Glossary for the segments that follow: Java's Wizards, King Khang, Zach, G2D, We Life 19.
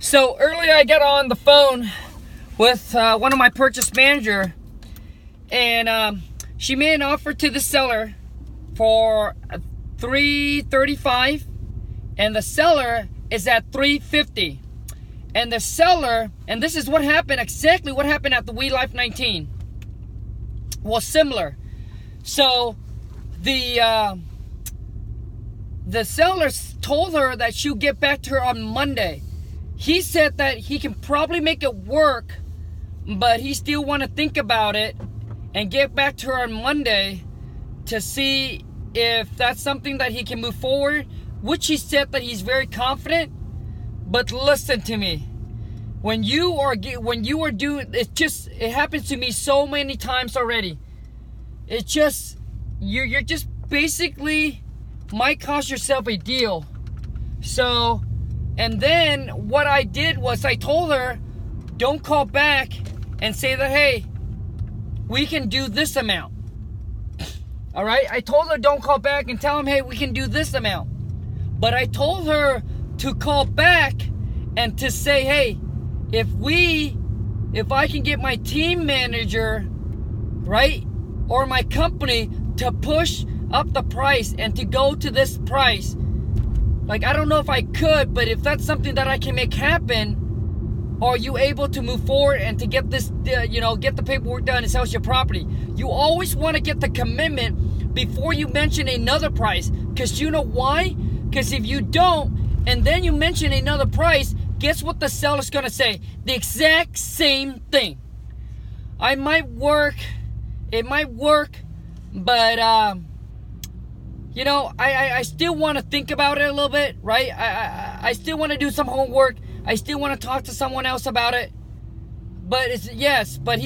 So earlier I got on the phone with one of my purchase manager, and she made an offer to the seller for $335, and the seller is at $350. And the seller, and this is what happened, exactly what happened at the We Life 19. Well, similar. So the seller told her that she'll get back to her on Monday. He said that he can probably make it work, but he still want to think about it and get back to her on Monday to see if that's something that he can move forward, which he said that he's very confident. But listen to me, when you are doing, it happens to me so many times already. It's just, you're just basically might cost yourself a deal. So, and then what I did was I told her, don't call back and say that, hey, we can do this amount. All right? I told her don't call back and tell him, hey, we can do this amount. But I told her to call back and to say, hey, if I can get my team manager, right, or my company to push up the price and to go to this price, like, I don't know if I could, but if that's something that I can make happen, are you able to move forward and to get this, get the paperwork done and sell your property? You always want to get the commitment before you mention another price, because you know why? Because if you don't, and then you mention another price, guess what the seller's going to say? The exact same thing. It might work, but, I still want to think about it a little bit, right? I still want to do some homework. I still want to talk to someone else about it. But it's, yes, but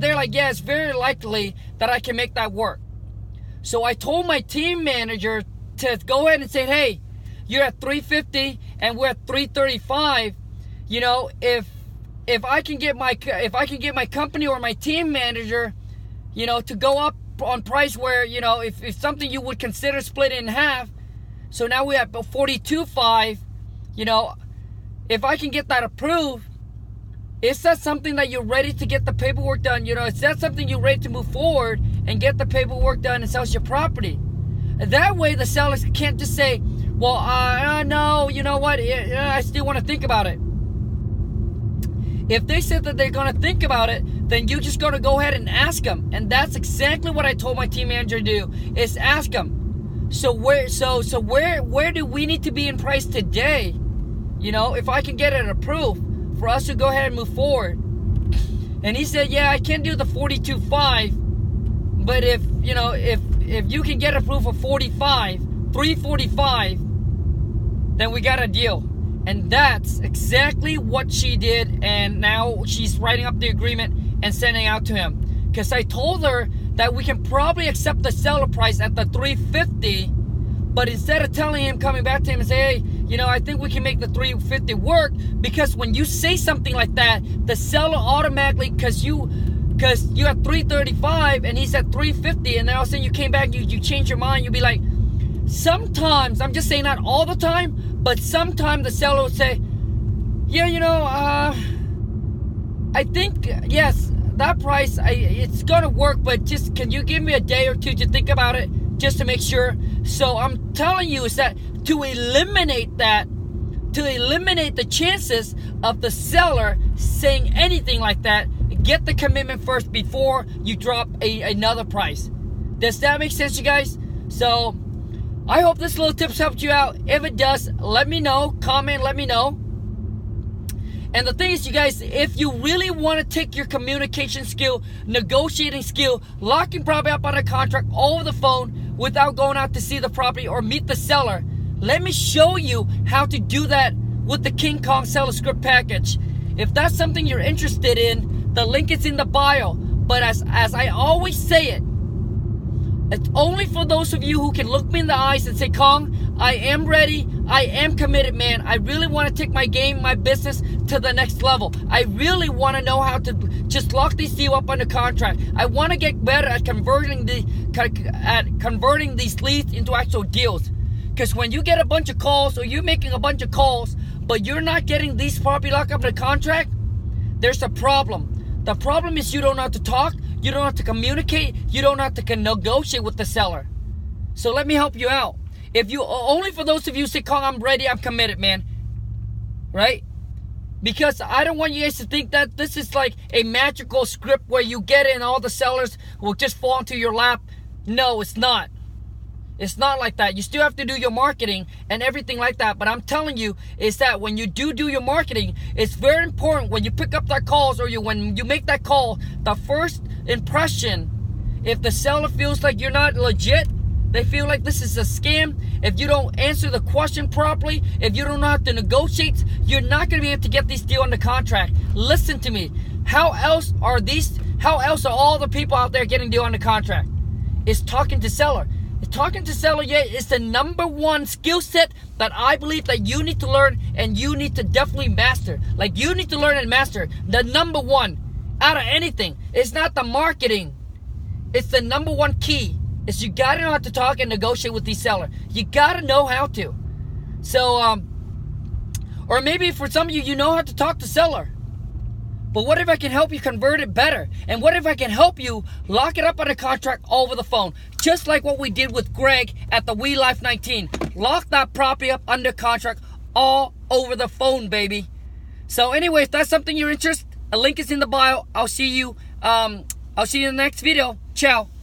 they're like, yeah, it's very likely that I can make that work. So I told my team manager to go ahead and say, hey, you're at $350 and we're at $335. You know, if I can get my company or my team manager, to go up on price where, if something you would consider splitting in half, so now we have $42.5, if I can get that approved, is that something that you're ready to get the paperwork done? Is that something you're ready to move forward and get the paperwork done and sell your property? That way the sellers can't just say, well, no, you know what, I still want to think about it. If they said that they're going to think about it, then you're just going to go ahead and ask them. And that's exactly what I told my team manager to do, is ask them. So where do we need to be in price today? If I can get it approved for us to go ahead and move forward. And he said, yeah, I can do the 42.5, but if you can get approved for 345, then we got a deal. And that's exactly what she did, and now she's writing up the agreement and sending out to him. Because I told her that we can probably accept the seller price at the $350, but instead of telling him, coming back to him and say, hey, I think we can make the $350 work, because when you say something like that, the seller automatically, because you at $335 and he's at $350, and then all of a sudden you came back, you change your mind, you'd be like, sometimes, I'm just saying, not all the time, but sometimes the seller will say, yeah, I think, yes, that price, it's going to work, but just can you give me a day or two to think about it just to make sure? So I'm telling you is that to eliminate the chances of the seller saying anything like that, get the commitment first before you drop another price. Does that make sense, you guys? So I hope this little tips helped you out. If it does, let me know. Comment, let me know. And the thing is, you guys, if you really want to take your communication skill, negotiating skill, locking property up on a contract over the phone without going out to see the property or meet the seller, let me show you how to do that with the King Khang Seller Script Package. If that's something you're interested in, the link is in the bio. But as I always say it, it's only for those of you who can look me in the eyes and say, Khang, I am ready. I am committed, man. I really want to take my game, my business to the next level. I really want to know how to just lock these deals up under contract. I want to get better at converting these leads into actual deals. Because when you get a bunch of calls or you're making a bunch of calls, but you're not getting these property locked up in a contract, there's a problem. The problem is you don't know how to talk, you don't know how to communicate, you don't know how to negotiate with the seller. So let me help you out. If you only for those of you say, Khang, I'm ready, I'm committed, man. Right? Because I don't want you guys to think that this is like a magical script where you get it and all the sellers will just fall into your lap. No, it's not. It's not like that. You still have to do your marketing and everything like that. But I'm telling you is that when you do your marketing, it's very important when you pick up that calls or when you make that call, the first impression, if the seller feels like you're not legit, they feel like this is a scam. If you don't answer the question properly, if you don't know how to negotiate, you're not going to be able to get this deal under contract. Listen to me. How else are all the people out there getting deal under contract? It's talking to seller. Talking to seller is the number one skill set that I believe that you need to learn and you need to definitely master. Like you need to learn and master the number one out of anything. It's not the marketing. It's the number one key. Is you gotta know how to talk and negotiate with the seller. You gotta know how to. So, or maybe for some of you, you know how to talk to seller. But what if I can help you convert it better? And what if I can help you lock it up on a contract over the phone? Just like what we did with Greg at the We Life 19. Lock that property up under contract all over the phone, baby. So anyway, if that's something you're interested, a link is in the bio. I'll see you in the next video. Ciao.